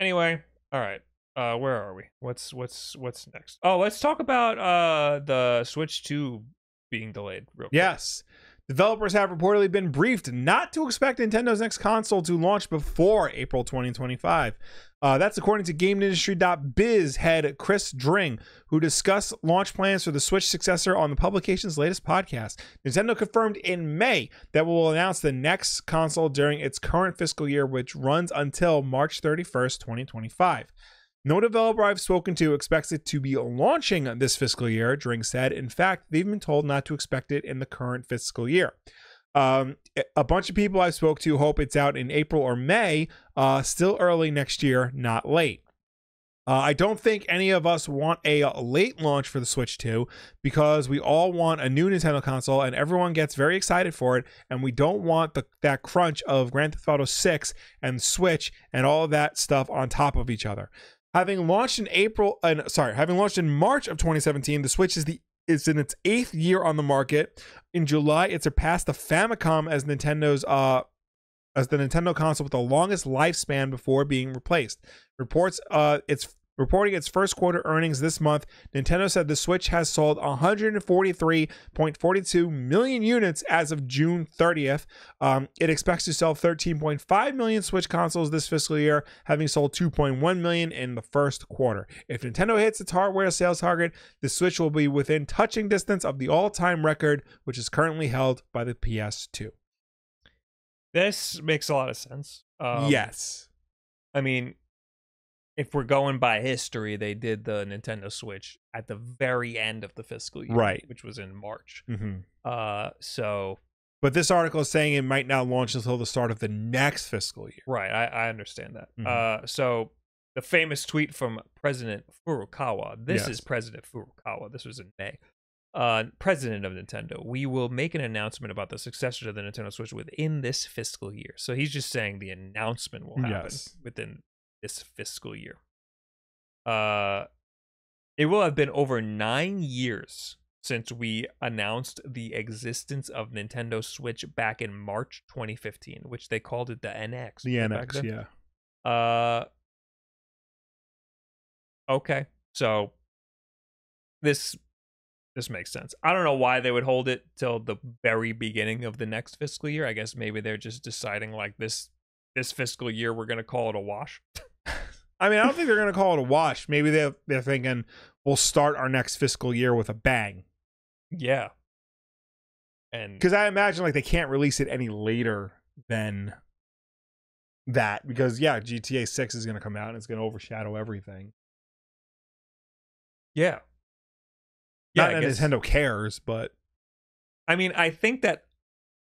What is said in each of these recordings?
Anyway, all right. Where are we? What's next? Oh, let's talk about the Switch 2 being delayed real quick. Yes. Developers have reportedly been briefed not to expect Nintendo's next console to launch before April 2025. That's according to GameIndustry.biz head Chris Dring, who discussed launch plans for the Switch successor on the publication's latest podcast. Nintendo confirmed in May that we will announce the next console during its current fiscal year, which runs until March 31st, 2025. No developer I've spoken to expects it to be launching this fiscal year, Dring said. In fact, they've been told not to expect it in the current fiscal year. A bunch of people I spoke to hope it's out in April or May, still early next year, not late. I don't think any of us want a late launch for the Switch 2 because we all want a new Nintendo console and everyone gets very excited for it, and we don't want that crunch of Grand Theft Auto 6 and Switch and all of that stuff on top of each other. Having launched in March of 2017, the Switch is in its 8th year on the market. In July, it surpassed the Famicom as Nintendo's as the Nintendo console with the longest lifespan before being replaced. Reporting its first quarter earnings this month, Nintendo said the Switch has sold 143.42 million units as of June 30th. It expects to sell 13.5 million Switch consoles this fiscal year, having sold 2.1 million in the first quarter. If Nintendo hits its hardware sales target, the Switch will be within touching distance of the all-time record, which is currently held by the PS2. This makes a lot of sense. Yes. I mean, if we're going by history, they did the Nintendo Switch at the very end of the fiscal year, right, which was in March. Mm-hmm. But this article is saying it might not launch until the start of the next fiscal year. Right, I understand that. Mm-hmm. So the famous tweet from President Furukawa. This is President Furukawa. This was in May. President of Nintendo, we will make an announcement about the successor to the Nintendo Switch within this fiscal year. So he's just saying the announcement will happen within this fiscal year. It will have been over 9 years since we announced the existence of Nintendo Switch back in March 2015, which they called it the NX. The NX, yeah. Okay, so this makes sense. I don't know why they would hold it till the very beginning of the next fiscal year. I guess maybe they're just deciding like this fiscal year we're going to call it a wash. I mean, I don't think they're going to call it a wash. Maybe they're thinking we'll start our next fiscal year with a bang. Yeah. And because I imagine like they can't release it any later than that because yeah, GTA 6 is going to come out and it's going to overshadow everything. Yeah. Not that Nintendo cares, but I mean, I think that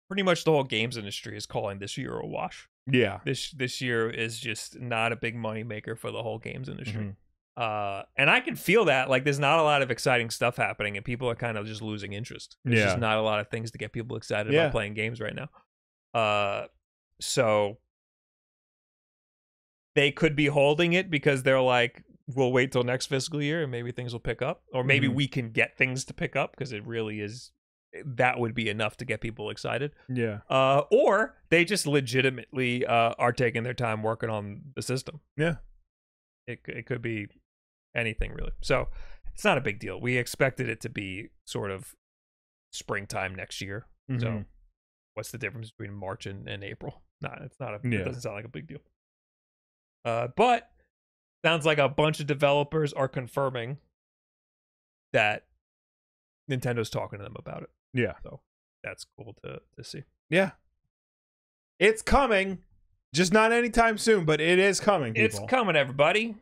pretty much the whole games industry is calling this year a wash. Yeah, this year is just not a big money maker for the whole games industry. Mm-hmm. And I can feel that. Like, there's not a lot of exciting stuff happening, and people are kind of just losing interest. There's just not a lot of things to get people excited about playing games right now. So they could be holding it because they're like, we'll wait till next fiscal year and maybe things will pick up, or maybe we can get things to pick up because it really is. That would be enough to get people excited. Yeah. Or they just legitimately are taking their time working on the system. Yeah. It could be anything really. So it's not a big deal. We expected it to be sort of springtime next year. Mm-hmm. So what's the difference between March and April? It doesn't sound like a big deal. But sounds like a bunch of developers are confirming that Nintendo's talking to them about it. Yeah. So that's cool to see. Yeah. It's coming. Just not anytime soon, but it is coming, people. It's coming, everybody.